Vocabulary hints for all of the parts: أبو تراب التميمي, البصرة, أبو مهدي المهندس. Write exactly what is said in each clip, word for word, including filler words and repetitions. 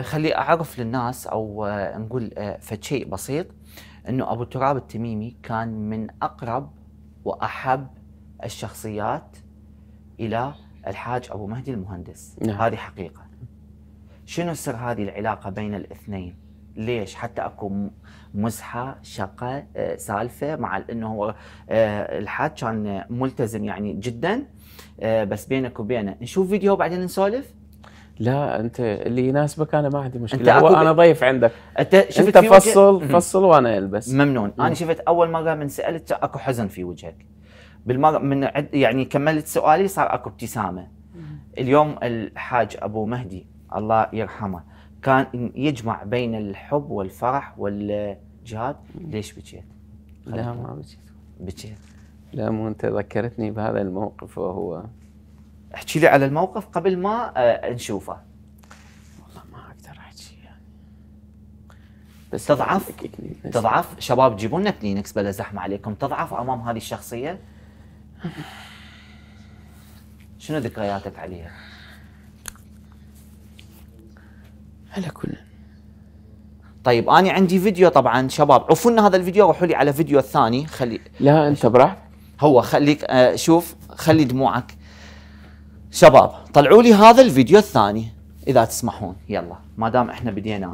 خلي أعرف للناس أو نقول فشيء بسيط، أنه أبو تراب التميمي كان من أقرب وأحب الشخصيات إلى الحاج أبو مهدي المهندس. نعم. هذه حقيقة. شنو سر هذه العلاقة بين الاثنين؟ ليش؟ حتى اكو مزحه، شقه، سالفه، مع انه هو الحاج كان ملتزم يعني جدا، بس بينك وبينه نشوف فيديو وبعدين نسولف؟ لا انت اللي يناسبك، انا ما عندي مشكله، هو انا ضيف عندك. انت شفت انت فصل فصل وانا البس. ممنون. مم. انا شفت اول مره من سالت اكو حزن في وجهك، بالمره من يعني كملت سؤالي صار اكو ابتسامه. مم. اليوم الحاج ابو مهدي الله يرحمه كان يجمع بين الحب والفرح والجهاد. ليش بكيت؟ لا ما بكيت. بكيت؟ لا مو انت ذكرتني بهذا الموقف. وهو احكي لي على الموقف قبل ما نشوفه. والله ما اقدر احكي يعني. بس تضعف تضعف شباب، جيبوا لنا كلينكس بلا زحمه عليكم، تضعف امام هذه الشخصيه. شنو ذكرياتك عليها؟ على كل. طيب انا عندي فيديو طبعا شباب، عفونا هذا الفيديو، روحوا لي على فيديو الثاني. خلي لا انت براحتك، هو خليك آه شوف، خلي دموعك. شباب طلعوا لي هذا الفيديو الثاني اذا تسمحون، يلا ما دام احنا بدينا.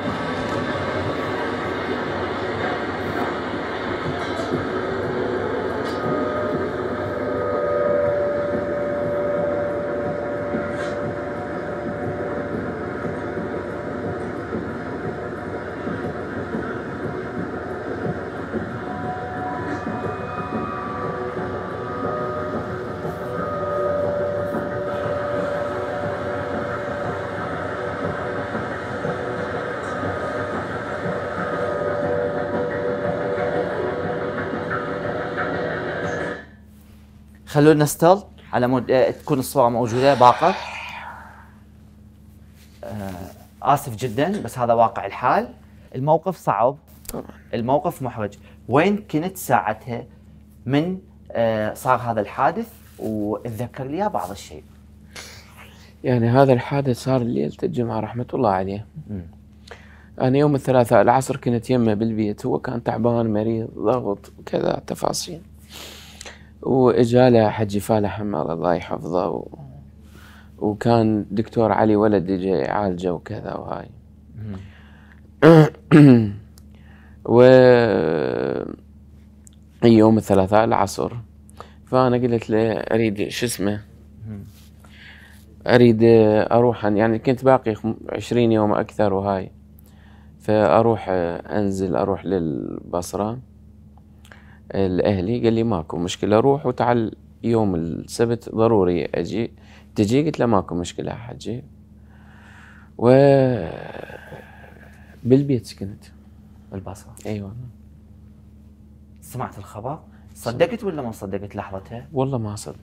خلونا نستل على مود تكون الصوره موجوده باقه. اسف جدا بس هذا واقع الحال. الموقف صعب طبعا، الموقف محرج. وين كنت ساعتها من صار هذا الحادث؟ واتذكر لي بعض الشيء. يعني هذا الحادث صار ليله الجمعه رحمه الله عليه. م. انا يوم الثلاثاء العصر كنت يمه بالبيت، هو كان تعبان مريض ضغط كذا تفاصيل، واجاله حجي فالح الله يحفظه و... وكان دكتور علي ولد يجي يعالجه وكذا وهاي. و يوم الثلاثاء العصر فانا قلت له اريد شو اسمه اريد اروح، يعني كنت باقي عشرين يوم اكثر وهاي، فاروح انزل اروح للبصره الاهلي. قال لي ماكو مشكله روح وتعال يوم السبت ضروري اجي تجي. قلت له ماكو مشكله حجي. و بالبيت كنت بالبصره. ايوه سمعت الخبر، صدقت ولا ما صدقت لحظتها؟ والله ما صدقت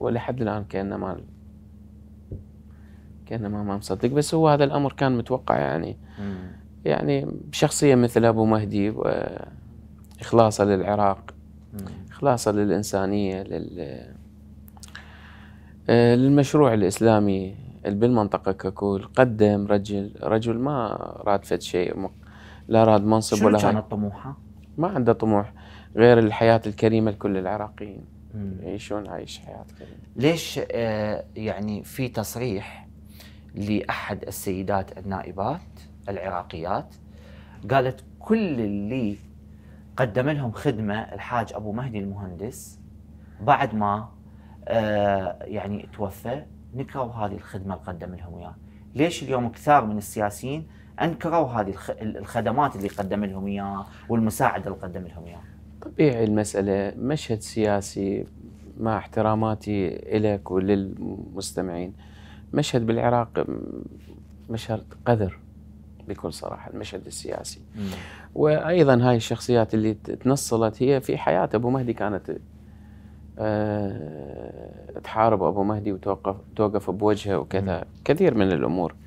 ولا حد الان، كانه ما كانه ما ما مصدق. بس هو هذا الامر كان متوقع يعني. مم. يعني شخصيه مثل ابو مهدي و... إخلاصه للعراق، إخلاصه للإنسانية، لل للمشروع الإسلامي بالمنطقة ككل. قدم رجل رجل ما راد فد شيء، لا راد منصب ولا شنو كانت طموحه؟ ما عنده طموح غير الحياة الكريمة لكل العراقيين. مم. يعيشون عايش حياة كريمة. ليش آه يعني في تصريح لأحد السيدات النائبات العراقيات قالت كل اللي قدم لهم خدمه الحاج ابو مهدي المهندس بعد ما آه يعني توفى نكروا هذه الخدمه اللي قدم لهم اياها. ليش اليوم كثار من السياسيين انكروا هذه الخدمات اللي قدم لهم اياها والمساعده اللي قدم لهم اياها؟ طبيعي المساله مشهد سياسي، مع احتراماتي لك وللمستمعين، مشهد بالعراق مشهد قذر بكل صراحه، المشهد السياسي. مم. وايضا هاي الشخصيات اللي تنصلت هي في حياه ابو مهدي كانت أه تحارب ابو مهدي وتوقف توقف بوجهه وكذا. مم. كثير من الامور.